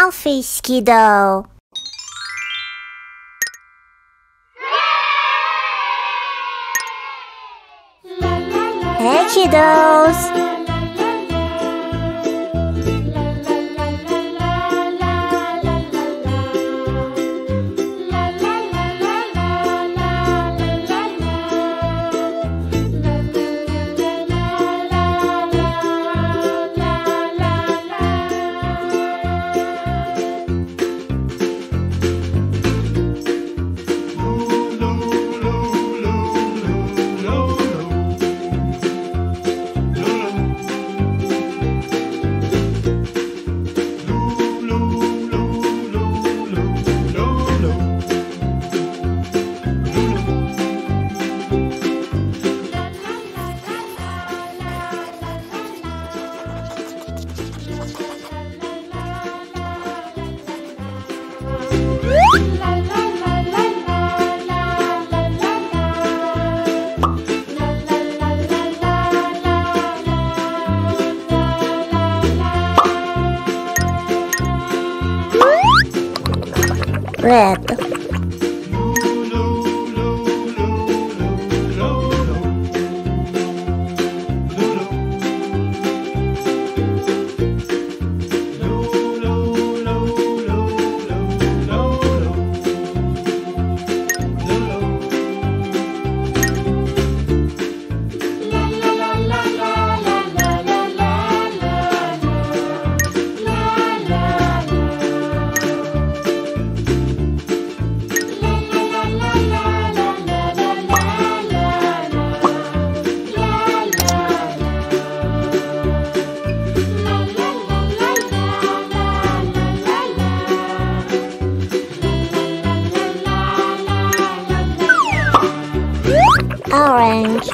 Alfie Skiddo. Hey kiddos! Red. Orange.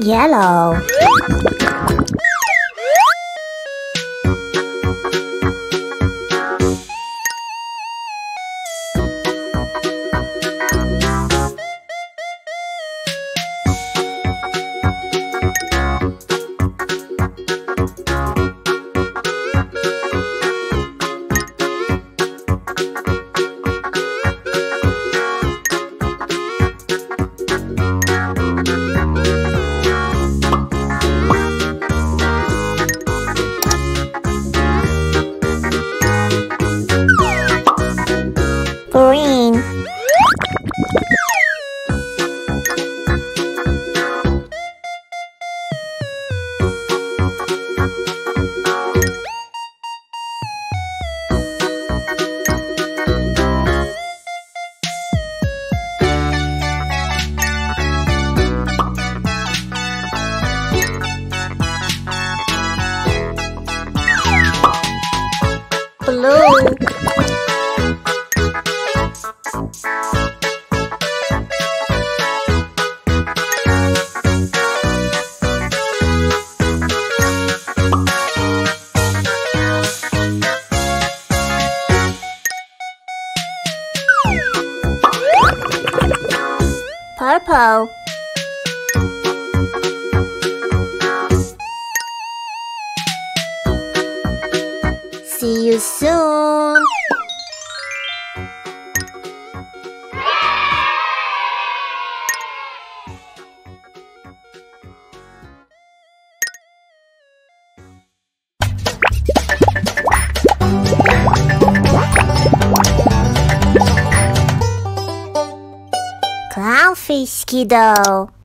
Yellow. Purple. See you soon. Alfie Skiddo.